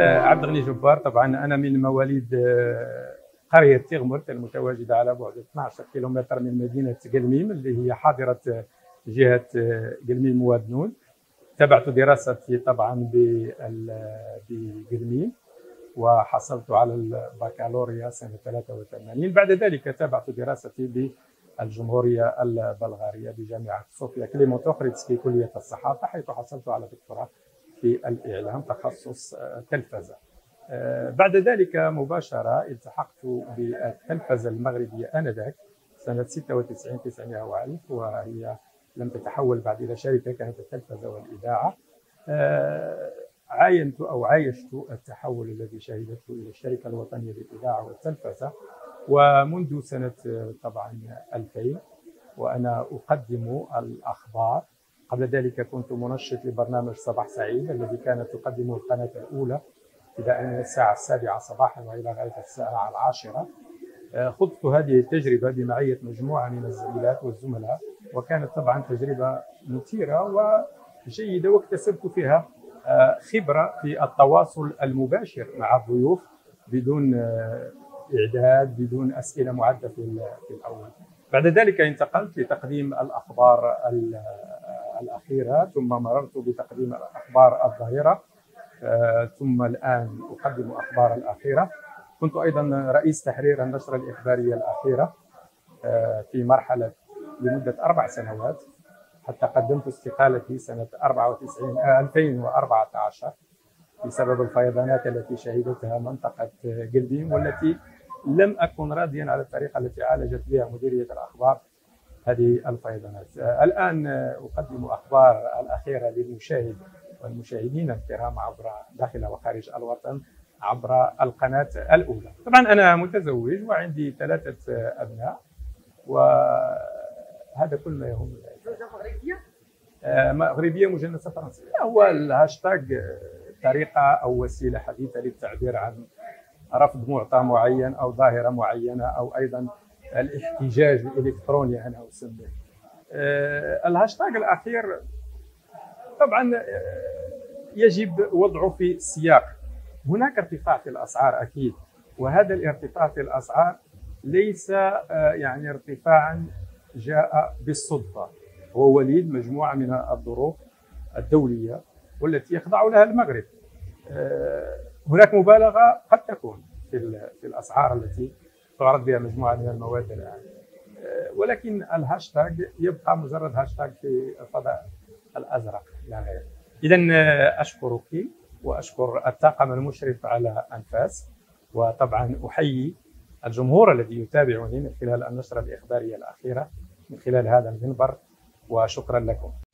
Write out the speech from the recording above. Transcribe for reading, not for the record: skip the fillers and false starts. عبد الغني جبار. طبعا انا من مواليد قريه تغمرت المتواجده على بعد 12 كيلومتر من مدينه كلميم اللي هي حاضره جهه كلميم واد نون. تبعت دراستي طبعا بكلميم وحصلت على البكالوريا سنه 83. بعد ذلك تبعت دراستي بالجمهوريه البلغاريه بجامعه صوفيا كليموتوخريتس في كليه الصحافه، حيث حصلت على دكتوراه في الإعلام تخصص تلفزة. بعد ذلك مباشرة التحقت بالتلفزة المغربية آنذاك سنة 96 900 وألف، وهي لم تتحول بعد إلى شركة، كانت التلفزة والإذاعة. عاينت أو عايشت التحول الذي شهدته إلى الشركة الوطنية للإذاعة والتلفزة، ومنذ سنة طبعا 2000 وأنا أقدم الأخبار. قبل ذلك كنت منشط لبرنامج صباح سعيد الذي كانت تقدمه القناة الأولى ابتداء من الساعة 7 صباحا وإلى غاية الساعة 10. خضت هذه التجربة بمعية مجموعة من الزميلات والزملاء، وكانت طبعا تجربة مثيرة وجيدة، واكتسبت فيها خبرة في التواصل المباشر مع الضيوف بدون إعداد، بدون أسئلة معدة في الأول. بعد ذلك انتقلت لتقديم الأخبار الأخيرة، ثم مررت بتقديم أخبار الظاهرة، ثم الآن أقدم أخبار الأخيرة. كنت أيضا رئيس تحرير النشرة الإخبارية الأخيرة في مرحلة لمدة 4 سنوات، حتى قدمت استقالتي سنة 2014 بسبب الفيضانات التي شهدتها منطقة كلميم، والتي لم أكن راضيا على الطريقة التي عالجت بها مديرية الأخبار هذه الفيضانات. الآن أقدم أخبار الأخيرة للمشاهد والمشاهدين الكرام عبر داخل وخارج الوطن عبر القناة الأولى. طبعا أنا متزوج وعندي 3 أبناء، وهذا كل ما يهم. زوجة مغربية؟ مغربية مجنسة فرنسية. هو الهاشتاج طريقة أو وسيلة حديثة للتعبير عن رفض معطى معين أو ظاهرة معينة، أو أيضا الاحتجاج الالكتروني انا اسميه. الهاشتاج الاخير طبعا يجب وضعه في سياق. هناك ارتفاع في الاسعار اكيد، وهذا الارتفاع في الاسعار ليس يعني ارتفاعا جاء بالصدفه، هو وليد مجموعه من الظروف الدوليه والتي يخضع لها المغرب. هناك مبالغه قد تكون في الاسعار التي تعرض بها مجموعة من المواد الآن، ولكن الهاشتاج يبقى مجرد هاشتاج في الفضاء الأزرق لا غير. إذن أشكرك وأشكر الطاقم المشرف على أنفاس، وطبعا أحيي الجمهور الذي يتابعني من خلال النشرة الإخبارية الأخيرة من خلال هذا المنبر، وشكرا لكم.